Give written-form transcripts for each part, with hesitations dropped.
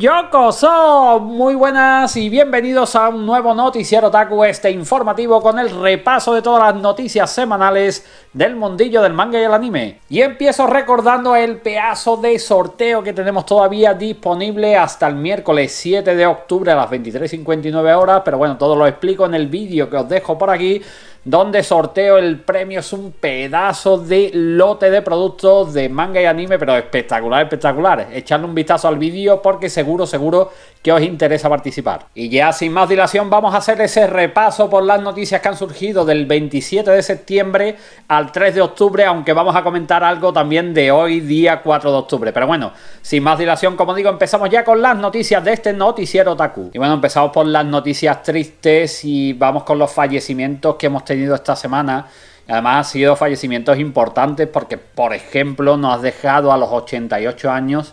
Yokoso, muy buenas y bienvenidos a un nuevo noticiero otaku, este informativo con el repaso de todas las noticias semanales del mundillo del manga y el anime. Y empiezo recordando el pedazo de sorteo que tenemos todavía disponible hasta el miércoles 7 de octubre a las 23:59 horas, pero bueno, todo lo explico en el vídeo que os dejo por aquí, donde sorteo el premio. Es un pedazo de lote de productos de manga y anime, pero espectacular, espectacular. Echadle un vistazo al vídeo porque seguro que os interesa participar. Y ya sin más dilación vamos a hacer ese repaso por las noticias que han surgido del 27 de septiembre al 3 de octubre, aunque vamos a comentar algo también de hoy día 4 de octubre. Pero bueno, sin más dilación, como digo, empezamos ya con las noticias de este noticiero otaku. Y bueno, empezamos por las noticias tristes y vamos con los fallecimientos que hemos tenido esta semana. Además han sido fallecimientos importantes porque, por ejemplo, nos ha dejado a los 88 años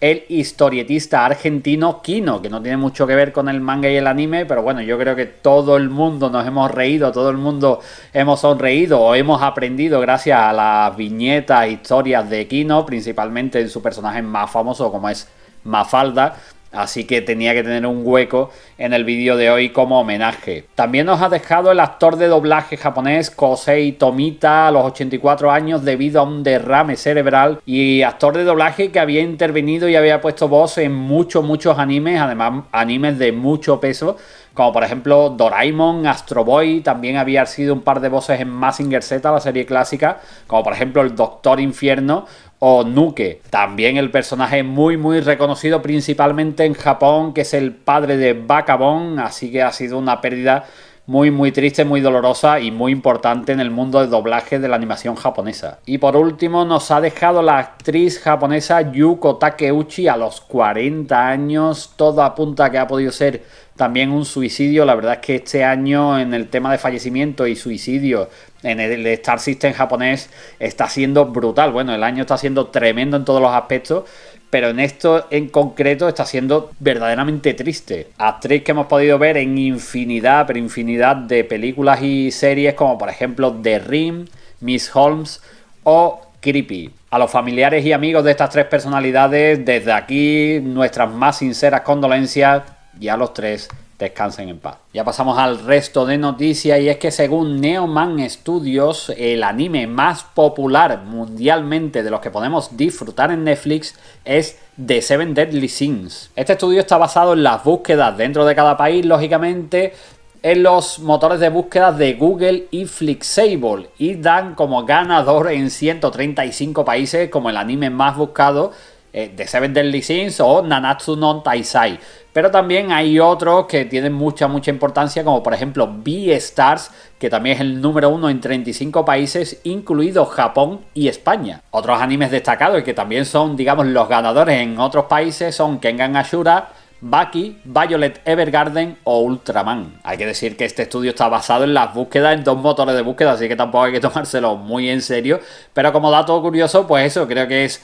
el historietista argentino Quino, que no tiene mucho que ver con el manga y el anime, pero bueno, yo creo que todo el mundo nos hemos reído, todo el mundo hemos sonreído o hemos aprendido gracias a las viñetas, historias de Quino, principalmente en su personaje más famoso como es Mafalda. Así que tenía que tener un hueco en el vídeo de hoy como homenaje. También nos ha dejado el actor de doblaje japonés Kosei Tomita a los 84 años debido a un derrame cerebral, y actor de doblaje que había intervenido y había puesto voz en muchos animes, además animes de mucho peso, como por ejemplo Doraemon, Astroboy. También había sido un par de voces en Mazinger Z, la serie clásica, como por ejemplo el Doctor Infierno o Nuke. También el personaje muy reconocido principalmente en Japón, que es el padre de Bakabon. Así que ha sido una pérdida muy triste, muy dolorosa y muy importante en el mundo del doblaje de la animación japonesa. Y por último nos ha dejado la actriz japonesa Yuko Takeuchi a los 40 años. Todo apunta a que ha podido ser también un suicidio. La verdad es que este año en el tema de fallecimiento y suicidio en el Star System japonés está siendo brutal. Bueno, el año está siendo tremendo en todos los aspectos, pero en esto en concreto está siendo verdaderamente triste. Actriz que hemos podido ver en infinidad, pero infinidad de películas y series, como por ejemplo The Ring, Miss Holmes o Creepy. A los familiares y amigos de estas tres personalidades, desde aquí nuestras más sinceras condolencias, y a los tres descansen en paz. Ya pasamos al resto de noticias, y es que según Neoman Studios, el anime más popular mundialmente de los que podemos disfrutar en Netflix es The Seven Deadly Sins. Este estudio está basado en las búsquedas dentro de cada país, lógicamente, en los motores de búsqueda de Google y Flixable, y dan como ganador en 135 países como el anime más buscado, The Seven Deadly Sins o Nanatsu no Taizai. Pero también hay otros que tienen mucha importancia, como por ejemplo Beastars, que también es el número 1 en 35 países, incluido Japón y España. Otros animes destacados y que también son, digamos, los ganadores en otros países son Kengan Ashura, Baki, Violet Evergarden o Ultraman. Hay que decir que este estudio está basado en las búsquedas, en dos motores de búsqueda, así que tampoco hay que tomárselo muy en serio. Pero como dato curioso, pues eso, creo que es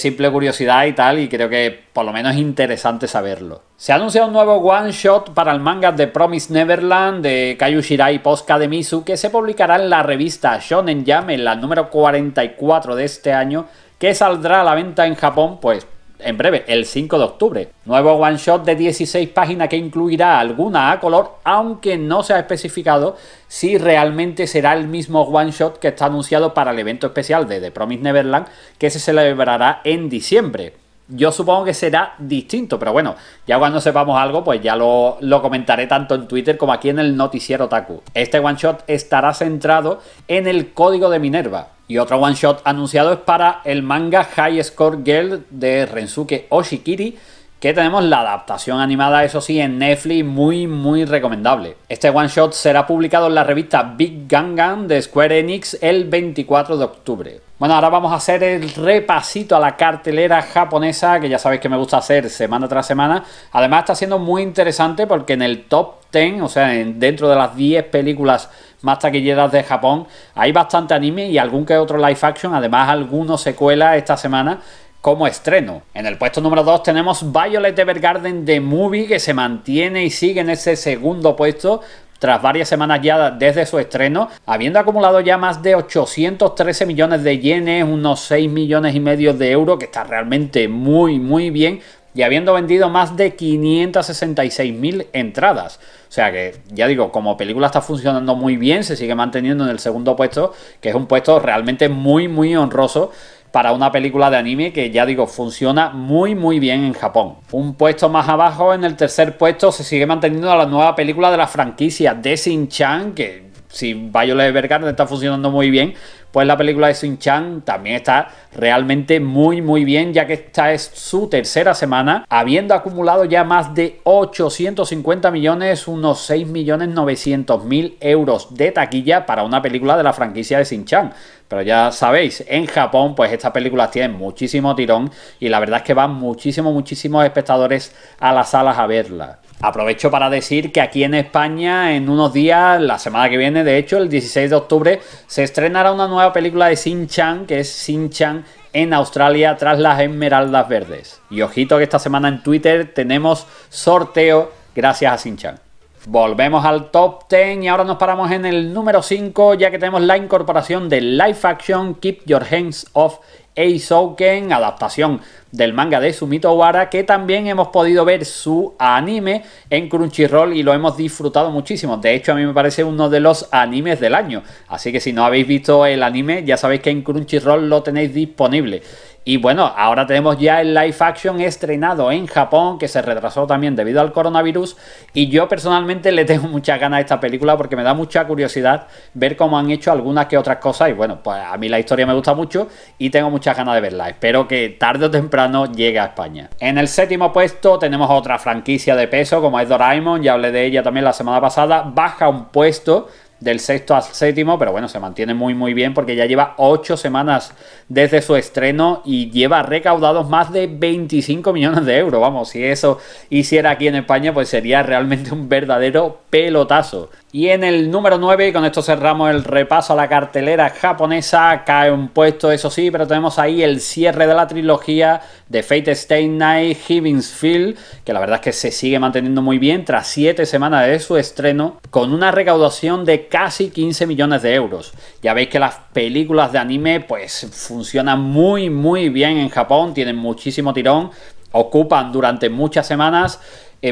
simple curiosidad y tal, y creo que por lo menos es interesante saberlo. Se anuncia un nuevo one shot para el manga The Promised Neverland de Kayu Shirai Posca de Misu, que se publicará en la revista Shonen Jump en la número 44 de este año, que saldrá a la venta en Japón, pues en breve, el 5 de octubre. Nuevo one shot de 16 páginas que incluirá alguna a color, aunque no se ha especificado si realmente será el mismo one shot que está anunciado para el evento especial de The Promised Neverland, que se celebrará en diciembre. Yo supongo que será distinto, pero bueno, ya cuando sepamos algo, pues ya lo comentaré tanto en Twitter como aquí en el noticiero otaku. Este one shot estará centrado en el código de Minerva. Y otro one shot anunciado es para el manga High Score Girl de Rensuke Oshikiri, que tenemos la adaptación animada, eso sí, en Netflix, muy recomendable. Este one shot será publicado en la revista Big Gangan de Square Enix el 24 de octubre. Bueno, ahora vamos a hacer el repasito a la cartelera japonesa, que ya sabéis que me gusta hacer semana tras semana. Además está siendo muy interesante porque en el top 10, o sea, dentro de las 10 películas más taquilleras de Japón, hay bastante anime y algún que otro live action, además algunos secuelas esta semana como estreno. En el puesto número 2 tenemos Violet Evergarden The Movie, que se mantiene y sigue en ese segundo puesto tras varias semanas ya desde su estreno, habiendo acumulado ya más de 813 millones de yenes, unos 6,5 millones de euros, que está realmente muy bien. y habiendo vendido más de 566.000 entradas. O sea que, ya digo, como película está funcionando muy bien, se sigue manteniendo en el segundo puesto, que es un puesto realmente muy, muy honroso para una película de anime que, ya digo, funciona muy, muy bien en Japón. Un puesto más abajo, en el tercer puesto, se sigue manteniendo la nueva película de la franquicia de Shin Chan, que si Violet Evergarden está funcionando muy bien, pues la película de Shin Chan también está realmente muy muy bien, ya que esta es su tercera semana, habiendo acumulado ya más de 850 millones, unos 6.900.000 euros de taquilla para una película de la franquicia de Shin Chan. Pero ya sabéis, en Japón pues estas películas tienen muchísimo tirón y la verdad es que van muchísimos espectadores a las salas a verla. Aprovecho para decir que aquí en España en unos días, la semana que viene de hecho, el 16 de octubre, se estrenará una nueva película de Shin Chan, que es Shin Chan en Australia tras las Esmeraldas Verdes. Y ojito que esta semana en Twitter tenemos sorteo gracias a Shin Chan. Volvemos al top 10 y ahora nos paramos en el número 5, ya que tenemos la incorporación de live action Keep Your Hands Off Eizouken, adaptación del manga de Sumito Ohara, que también hemos podido ver su anime en Crunchyroll y lo hemos disfrutado muchísimo. De hecho, a mí me parece uno de los animes del año, así que si no habéis visto el anime, ya sabéis que en Crunchyroll lo tenéis disponible. Y bueno, ahora tenemos ya el live action estrenado en Japón, que se retrasó también debido al coronavirus, y yo personalmente le tengo muchas ganas a esta película porque me da mucha curiosidad ver cómo han hecho algunas que otras cosas, y bueno, pues a mí la historia me gusta mucho y tengo muchas ganas de verla. Espero que tarde o temprano llegue a España. En el séptimo puesto tenemos otra franquicia de peso como es Doraemon, ya hablé de ella también la semana pasada, baja un puesto del sexto al séptimo, pero bueno, se mantiene muy bien porque ya lleva 8 semanas desde su estreno y lleva recaudados más de 25 millones de euros. Vamos, si eso hiciera aquí en España, pues sería realmente un verdadero pelotazo. Y en el número 9, y con esto cerramos el repaso a la cartelera japonesa, cae un puesto, eso sí, pero tenemos ahí el cierre de la trilogía de Fate Stay Night, Heaven's Field, que la verdad es que se sigue manteniendo muy bien tras 7 semanas de su estreno, con una recaudación de casi 15 millones de euros. Ya veis que las películas de anime pues funcionan muy bien en Japón, tienen muchísimo tirón, ocupan durante muchas semanas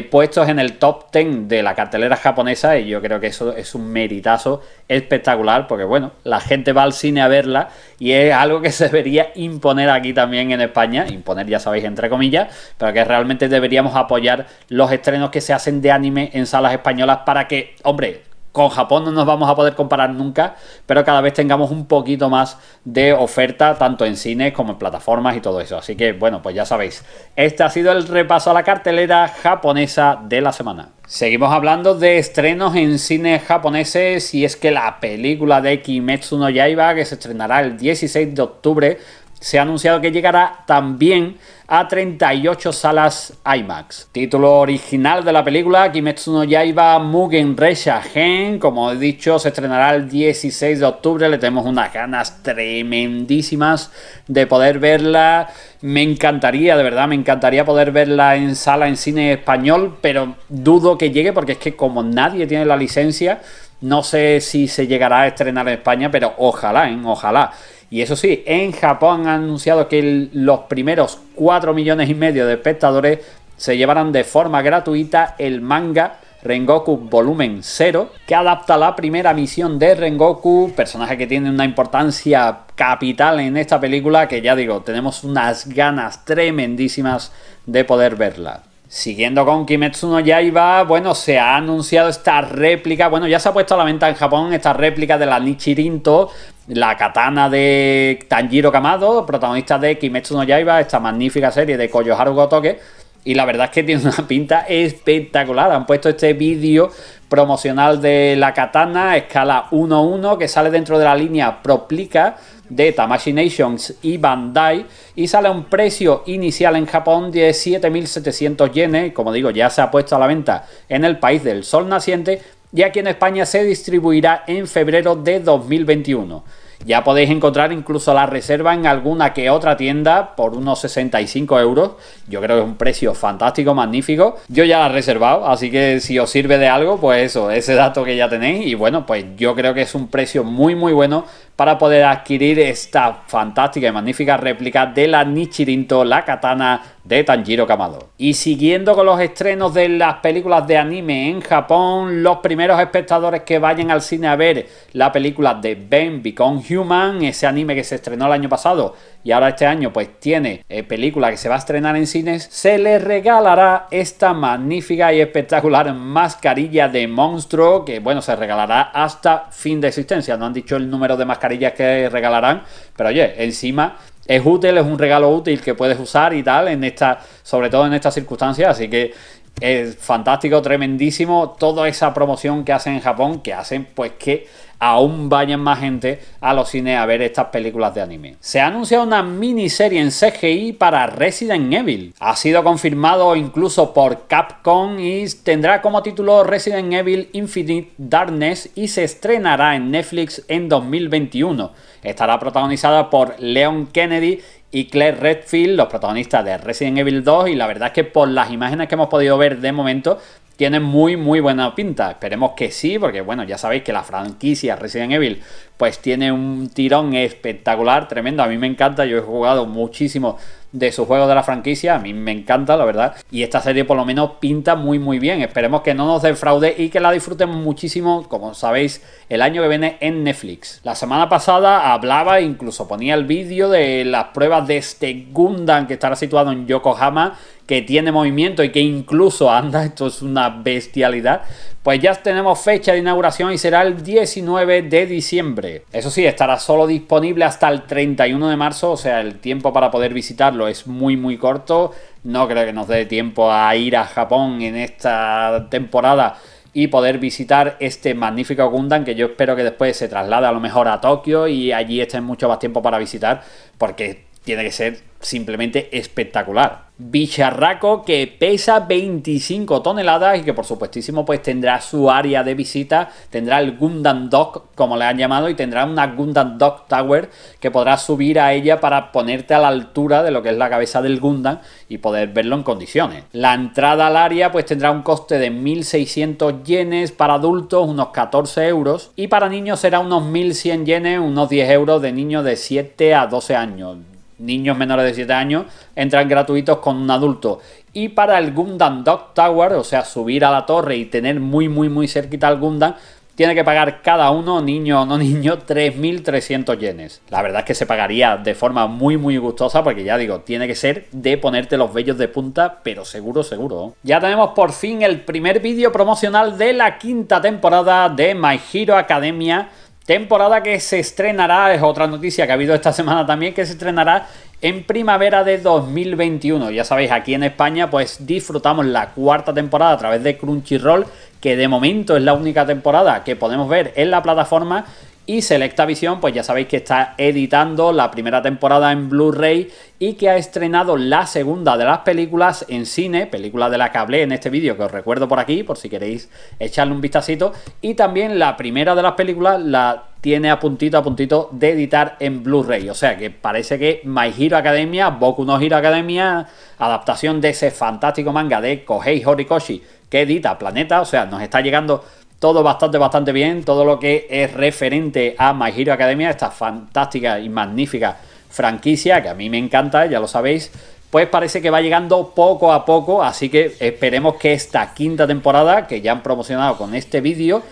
puestos en el top 10 de la cartelera japonesa, y yo creo que eso es un meritazo espectacular porque bueno, la gente va al cine a verla y es algo que se debería imponer aquí también en España, imponer ya sabéis entre comillas, pero que realmente deberíamos apoyar los estrenos que se hacen de anime en salas españolas para que, hombre, con Japón no nos vamos a poder comparar nunca, pero cada vez tengamos un poquito más de oferta, tanto en cines como en plataformas y todo eso. Así que, bueno, pues ya sabéis, este ha sido el repaso a la cartelera japonesa de la semana. Seguimos hablando de estrenos en cines japoneses, y es que la película de Kimetsu no Yaiba, que se estrenará el 16 de octubre, se ha anunciado que llegará también a 38 salas IMAX. Título original de la película, Kimetsu no Yaiba Mugen Resha Gen, como he dicho, se estrenará el 16 de octubre. Le tenemos unas ganas tremendísimas de poder verla. Me encantaría, de verdad, me encantaría poder verla en sala, en cine español, pero dudo que llegue porque es que como nadie tiene la licencia, no sé si se llegará a estrenar en España, pero ojalá, ojalá. Y eso sí, en Japón han anunciado que los primeros 4,5 millones de espectadores se llevarán de forma gratuita el manga Rengoku Volumen 0, que adapta la primera misión de Rengoku, personaje que tiene una importancia capital en esta película, que ya digo, tenemos unas ganas tremendísimas de poder verla. Siguiendo con Kimetsu no Yaiba, bueno, se ha anunciado esta réplica, bueno, ya se ha puesto a la venta en Japón esta réplica de la Nichirinto, la katana de Tanjiro Kamado, protagonista de Kimetsu no Yaiba, esta magnífica serie de Koyoharu Gotoke, y la verdad es que tiene una pinta espectacular. Han puesto este vídeo promocional de la katana escala 1-1 que sale dentro de la línea Proplica de Tamashii Nations y Bandai y sale a un precio inicial en Japón de 7.700 yenes. Como digo, ya se ha puesto a la venta en el país del sol naciente y aquí en España se distribuirá en febrero de 2021. Ya podéis encontrar incluso la reserva en alguna que otra tienda por unos 65 euros. Yo creo que es un precio fantástico, magnífico. Yo ya la he reservado, así que si os sirve de algo, pues eso, ese dato que ya tenéis. Y bueno, pues yo creo que es un precio muy bueno para poder adquirir esta fantástica y magnífica réplica de la Nichirinto, la katana de Tanjiro Kamado. Y siguiendo con los estrenos de las películas de anime en Japón, los primeros espectadores que vayan al cine a ver la película de Ben Become Human, ese anime que se estrenó el año pasado y ahora este año pues tiene película que se va a estrenar en cines, se les regalará esta magnífica y espectacular mascarilla de monstruo que, bueno, se regalará hasta fin de existencia. No han dicho el número de mascarillas que regalarán, pero oye, encima es útil, es un regalo útil que puedes usar y tal, en esta, sobre todo en estas circunstancias, así que es fantástico, tremendísimo toda esa promoción que hacen en Japón, que hacen pues que aún vayan más gente a los cines a ver estas películas de anime. Se ha anunciado una miniserie en CGI para Resident Evil. Ha sido confirmado incluso por Capcom y tendrá como título Resident Evil Infinite Darkness y se estrenará en Netflix en 2021. Estará protagonizada por Leon Kennedy y Claire Redfield, los protagonistas de Resident Evil 2, y la verdad es que por las imágenes que hemos podido ver de momento tiene muy buena pinta. Esperemos que sí, porque bueno, ya sabéis que la franquicia Resident Evil pues tiene un tirón espectacular, tremendo. A mí me encanta, yo he jugado muchísimo de sus juegos de la franquicia, a mí me encanta, la verdad. Y esta serie por lo menos pinta muy bien. Esperemos que no nos defraude y que la disfruten muchísimo, como sabéis, el año que viene en Netflix. La semana pasada hablaba, incluso ponía el vídeo de las pruebas de este Gundam que estará situado en Yokohama, que tiene movimiento y que incluso anda, esto es una bestialidad. Pues ya tenemos fecha de inauguración y será el 19 de diciembre. Eso sí, estará solo disponible hasta el 31 de marzo, o sea, el tiempo para poder visitarlo es muy corto. No creo que nos dé tiempo a ir a Japón en esta temporada y poder visitar este magnífico Gundam, que yo espero que después se traslade a lo mejor a Tokio y allí estén mucho más tiempo para visitar, porque tiene que ser simplemente espectacular. Bicharraco, que pesa 25 toneladas y que por supuestísimo pues tendrá su área de visita, tendrá el Gundam Dock, como le han llamado, y tendrá una Gundam Dock Tower que podrás subir a ella para ponerte a la altura de lo que es la cabeza del Gundam y poder verlo en condiciones. La entrada al área pues tendrá un coste de 1.600 yenes para adultos, unos 14 euros, y para niños será unos 1.100 yenes, unos 10 euros de niños de 7 a 12 años. Niños menores de 7 años entran gratuitos con un adulto. Y para el Gundam Dock Tower, o sea, subir a la torre y tener muy cerquita al Gundam, tiene que pagar cada uno, niño o no niño, 3.300 yenes. La verdad es que se pagaría de forma muy gustosa, porque ya digo, tiene que ser de ponerte los vellos de punta, pero seguro. Ya tenemos por fin el primer vídeo promocional de la quinta temporada de My Hero Academia. Temporada que se estrenará, es otra noticia que ha habido esta semana también, que se estrenará en primavera de 2021. Ya sabéis, aquí en España pues disfrutamos la cuarta temporada a través de Crunchyroll, que de momento es la única temporada que podemos ver en la plataforma. Y SelectaVisión, pues ya sabéis que está editando la primera temporada en Blu-ray y que ha estrenado la segunda de las películas en cine, película de la que hablé en este vídeo, que os recuerdo por aquí, por si queréis echarle un vistacito. Y también la primera de las películas la tiene a puntito de editar en Blu-ray. O sea que parece que My Hero Academia, Boku no Hero Academia, adaptación de ese fantástico manga de Kohei Horikoshi que edita Planeta, o sea, nos está llegando todo bastante bien, todo lo que es referente a My Hero Academia, esta fantástica y magnífica franquicia que a mí me encanta, ya lo sabéis, pues parece que va llegando poco a poco, así que esperemos que esta quinta temporada, que ya han promocionado con este vídeo,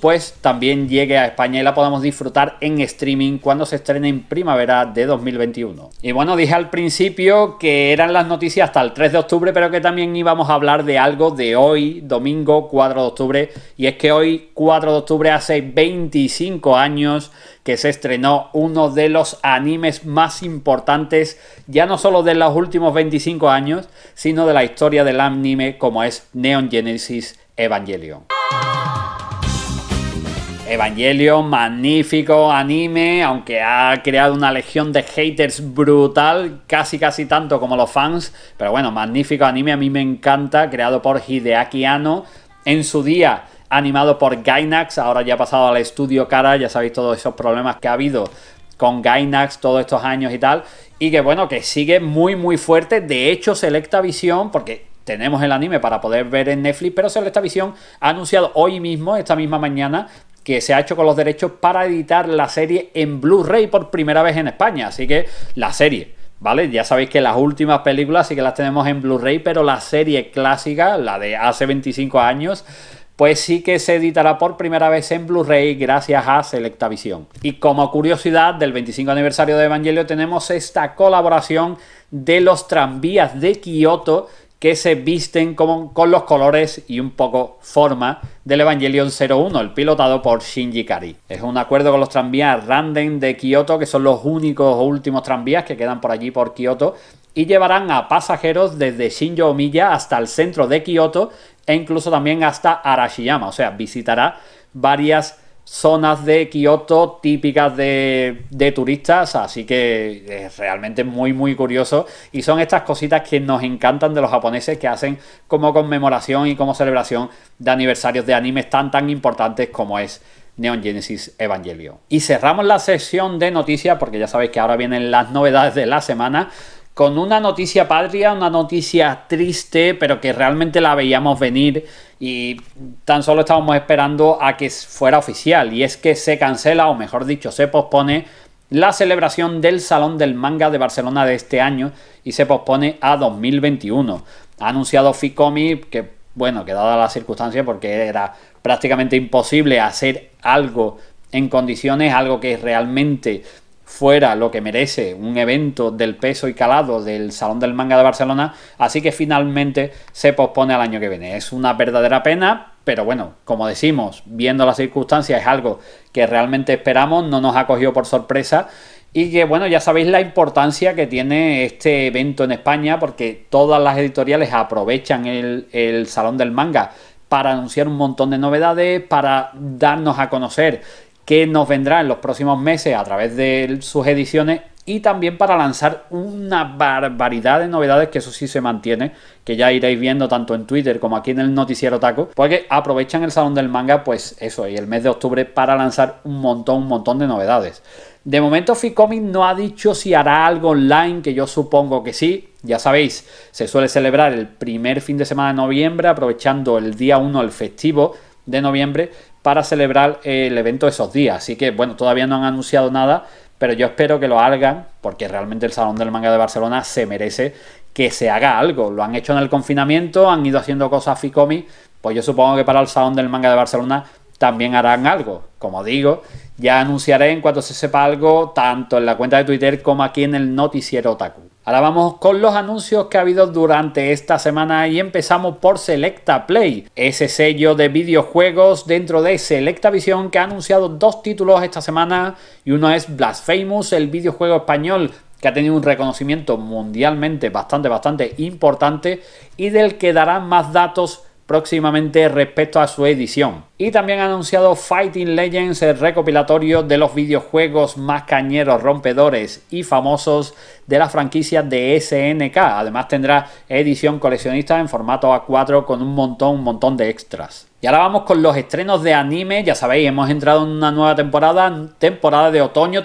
pues también llegue a España y la podamos disfrutar en streaming cuando se estrene en primavera de 2021. Y bueno, dije al principio que eran las noticias hasta el 3 de octubre, pero que también íbamos a hablar de algo de hoy, domingo 4 de octubre, y es que hoy, 4 de octubre, hace 25 años que se estrenó uno de los animes más importantes, ya no solo de los últimos 25 años, sino de la historia del anime, como es Neon Genesis Evangelion. Evangelion, magnífico anime, aunque ha creado una legión de haters brutal, casi tanto como los fans, pero bueno, magnífico anime, a mí me encanta, creado por Hideaki Anno, en su día animado por Gainax, ahora ya ha pasado al estudio Kara, ya sabéis todos esos problemas que ha habido con Gainax todos estos años y tal, y que bueno, que sigue muy fuerte. De hecho, SelectaVisión, porque tenemos el anime para poder ver en Netflix, pero SelectaVisión ha anunciado hoy mismo, esta misma mañana, que se ha hecho con los derechos para editar la serie en Blu-ray por primera vez en España. Así que la serie ¿vale? Ya sabéis que las últimas películas sí que las tenemos en Blu-ray, pero la serie clásica, la de hace 25 años, pues sí que se editará por primera vez en Blu-ray gracias a SelectaVisión. Y como curiosidad del 25 aniversario de Evangelion tenemos esta colaboración de los tranvías de Kioto que se visten con los colores y un poco forma del Evangelion 01, el pilotado por Shinji Kari. Es un acuerdo con los tranvías Randen de Kioto, que son los únicos o últimos tranvías que quedan por allí por Kioto, y llevarán a pasajeros desde Shinjo Omiya hasta el centro de Kioto e incluso también hasta Arashiyama. O sea, visitará varias zonas de Kioto típicas de turistas, así que es realmente muy muy curioso, y son estas cositas que nos encantan de los japoneses, que hacen como conmemoración y como celebración de aniversarios de animes tan importantes como es Neon Genesis Evangelion. Y cerramos la sección de noticias, porque ya sabéis que ahora vienen las novedades de la semana, con una noticia patria, una noticia triste, pero que realmente la veíamos venir y tan solo estábamos esperando a que fuera oficial. Y es que se cancela, o mejor dicho, se pospone la celebración del Salón del Manga de Barcelona de este año y se pospone a 2021. Ha anunciado Ficomi que, bueno, que dadas las circunstancias, porque era prácticamente imposible hacer algo en condiciones, algo que realmente fuera lo que merece un evento del peso y calado del Salón del Manga de Barcelona, así que finalmente se pospone al año que viene. Es una verdadera pena, pero bueno, como decimos, viendo las circunstancias es algo que realmente esperamos, no nos ha cogido por sorpresa, y que bueno, ya sabéis la importancia que tiene este evento en España, porque todas las editoriales aprovechan el Salón del Manga para anunciar un montón de novedades, para darnos a conocer que nos vendrá en los próximos meses a través de sus ediciones, y también para lanzar una barbaridad de novedades, que eso sí se mantiene, que ya iréis viendo tanto en Twitter como aquí en el Noticiero Taco, porque aprovechan el Salón del Manga, pues eso, y el mes de octubre para lanzar un montón de novedades. De momento Ficomic no ha dicho si hará algo online, que yo supongo que sí. Ya sabéis, se suele celebrar el primer fin de semana de noviembre, aprovechando el día 1, el festivo de noviembre, para celebrar el evento esos días. Así que bueno, todavía no han anunciado nada, pero yo espero que lo hagan, porque realmente el Salón del Manga de Barcelona se merece que se haga algo. Lo han hecho en el confinamiento, han ido haciendo cosas Ficomi, pues yo supongo que para el Salón del Manga de Barcelona también harán algo. Como digo, ya anunciaré en cuanto se sepa algo, tanto en la cuenta de Twitter como aquí en el Noticiero Otaku. Ahora vamos con los anuncios que ha habido durante esta semana y empezamos por SelectaPlay, ese sello de videojuegos dentro de SelectaVisión que ha anunciado dos títulos esta semana, y uno es Blasphemous, el videojuego español que ha tenido un reconocimiento mundialmente bastante importante y del que darán más datos próximamente respecto a su edición. Y también ha anunciado Fighting Legends, el recopilatorio de los videojuegos más cañeros, rompedores y famosos de la franquicia de SNK. Además tendrá edición coleccionista en formato A4 con un montón de extras. Y ahora vamos con los estrenos de anime. Ya sabéis, hemos entrado en una nueva temporada de otoño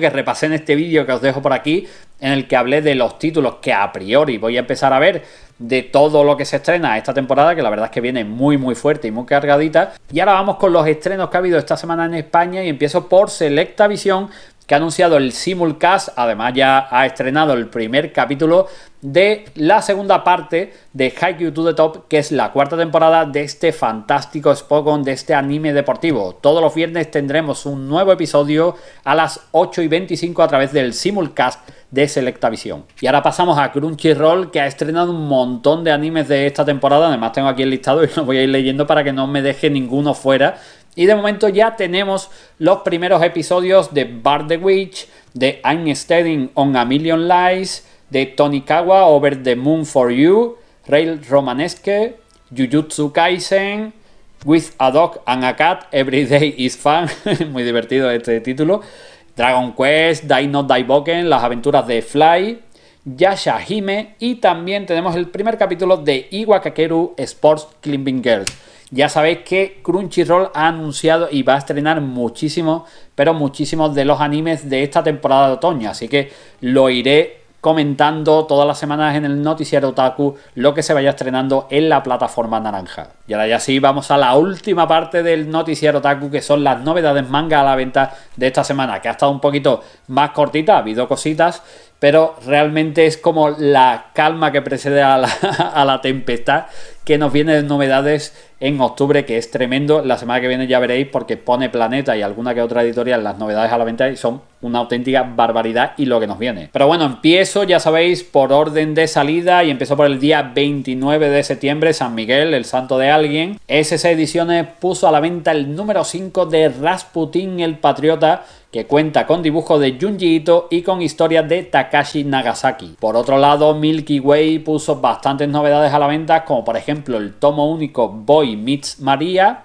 que repasé en este vídeo que os dejo por aquí, en el que hablé de los títulos que a priori voy a empezar a ver, de todo lo que se estrena esta temporada, que la verdad es que viene muy fuerte y muy cargadita. Y ahora vamos con los estrenos que ha habido esta semana en España, y empiezo por SelectaVisión, que ha anunciado el simulcast. Además ya ha estrenado el primer capítulo de la segunda parte de Haikyuu to the Top, que es la cuarta temporada de este fantástico Spokon, de este anime deportivo. Todos los viernes tendremos un nuevo episodio a las 8:25 a través del simulcast de SelectaVisión. Y ahora pasamos a Crunchyroll, que ha estrenado un montón de animes de esta temporada. Además tengo aquí el listado y lo voy a ir leyendo para que no me deje ninguno fuera. Y de momento ya tenemos los primeros episodios de Bart the Witch, de I'm Standing on a Million Lies, de Tonikawa Over the Moon for You, Rail Romanesque, Jujutsu Kaisen, With a Dog and a Cat, Every Day is Fun, muy divertido este título, Dragon Quest, Dino Daiboken, Las Aventuras de Fly, Yashahime, y también tenemos el primer capítulo de Iwakakeru Sports Climbing Girls. Ya sabéis que Crunchyroll ha anunciado y va a estrenar muchísimos de los animes de esta temporada de otoño, así que lo iré comentando todas las semanas en el noticiero Otaku lo que se vaya estrenando en la plataforma naranja. Y ahora ya sí, vamos a la última parte del noticiero Otaku, que son las novedades manga a la venta de esta semana, que ha estado un poquito más cortita, ha habido cositas, pero realmente es como la calma que precede a la tempestad, que nos viene de novedades en octubre, que es tremendo. La semana que viene ya veréis, porque pone Planeta y alguna que otra editorial las novedades a la venta y son una auténtica barbaridad y lo que nos viene. Pero bueno, empiezo, ya sabéis, por orden de salida, y empiezo por el día 29 de septiembre, San Miguel, el santo de alguien. SC Ediciones puso a la venta el número 5 de Rasputín el Patriota, que cuenta con dibujos de Junji Ito y con historias de Takashi Nagasaki. Por otro lado, Milky Way puso bastantes novedades a la venta, como por ejemplo el tomo único Boy Meets Maria,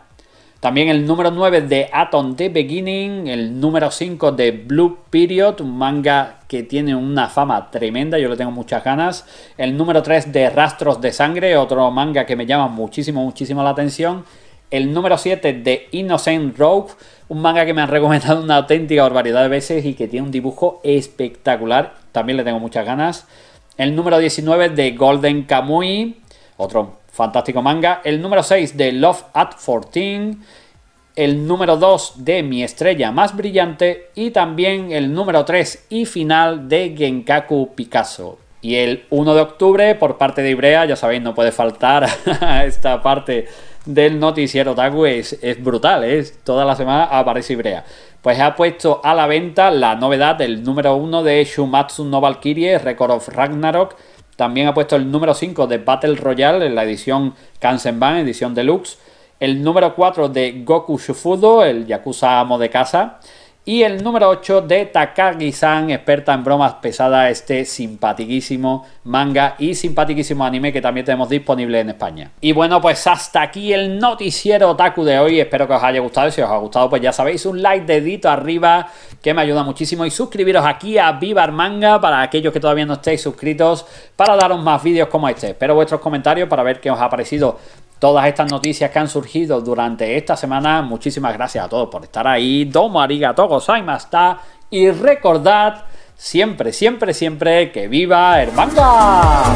también el número 9 de Atom The Beginning, el número 5 de Blue Period, un manga que tiene una fama tremenda, yo le tengo muchas ganas, el número 3 de Rastros de Sangre, otro manga que me llama muchísimo la atención, el número 7 de Innocent Rogue, un manga que me han recomendado una auténtica barbaridad de veces y que tiene un dibujo espectacular, también le tengo muchas ganas, el número 19 de Golden Kamui, otro fantástico manga, el número 6 de Love at 14, el número 2 de Mi Estrella Más Brillante y también el número 3 y final de Genkaku Picasso. Y el 1 de octubre, por parte de Ibrea, ya sabéis, no puede faltar a esta parte del noticiero Otaku, es brutal, toda la semana aparece Ibrea. Pues ha puesto a la venta la novedad del número 1 de Shumatsu no Valkyrie, Record of Ragnarok. También ha puesto el número 5 de Battle Royale en la edición Kansenban, edición deluxe. El número 4 de Goku Shufudo, el Yakuza amo de casa. Y el número 8 de Takagi-san, experta en bromas pesadas, este simpaticísimo manga y simpaticísimo anime que también tenemos disponible en España. Y bueno, pues hasta aquí el noticiero Otaku de hoy. Espero que os haya gustado. Si os ha gustado, pues ya sabéis, un like, dedito arriba, que me ayuda muchísimo. Y suscribiros aquí a Viva el Manga para aquellos que todavía no estéis suscritos, para daros más vídeos como este. Espero vuestros comentarios para ver qué os ha parecido todas estas noticias que han surgido durante esta semana. Muchísimas gracias a todos por estar ahí. Domo arigatou gozaimashita. Y recordad siempre que viva el manga.